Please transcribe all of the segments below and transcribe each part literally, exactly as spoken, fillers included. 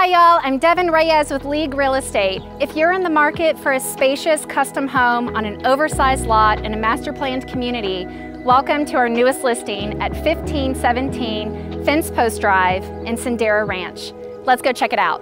Hi y'all, I'm Devin Reyes with League Real Estate. If you're in the market for a spacious custom home on an oversized lot in a master planned community, welcome to our newest listing at fifteen seventeen Fence Post Drive in Sendera Ranch. Let's go check it out.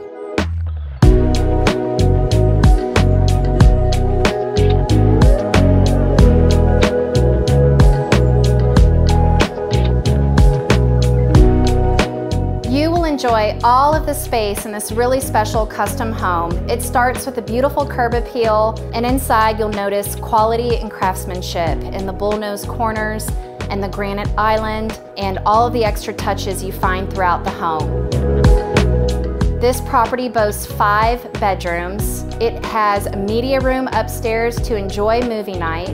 You will enjoy all of the space in this really special custom home. It starts with a beautiful curb appeal, and inside you'll notice quality and craftsmanship in the bullnose corners and the granite island and all of the extra touches you find throughout the home. This property boasts five bedrooms. It has a media room upstairs to enjoy movie night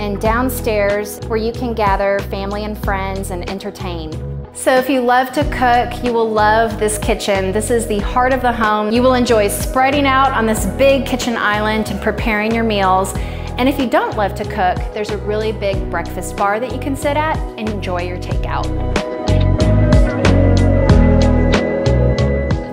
and downstairs where you can gather family and friends and entertain. So if you love to cook, you will love this kitchen. This is the heart of the home. You will enjoy spreading out on this big kitchen island and preparing your meals. And if you don't love to cook, there's a really big breakfast bar that you can sit at and enjoy your takeout.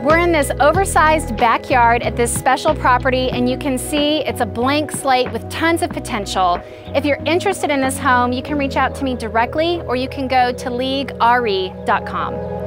We're in this oversized backyard at this special property, and you can see it's a blank slate with tons of potential. If you're interested in this home, you can reach out to me directly, or you can go to league R E dot com.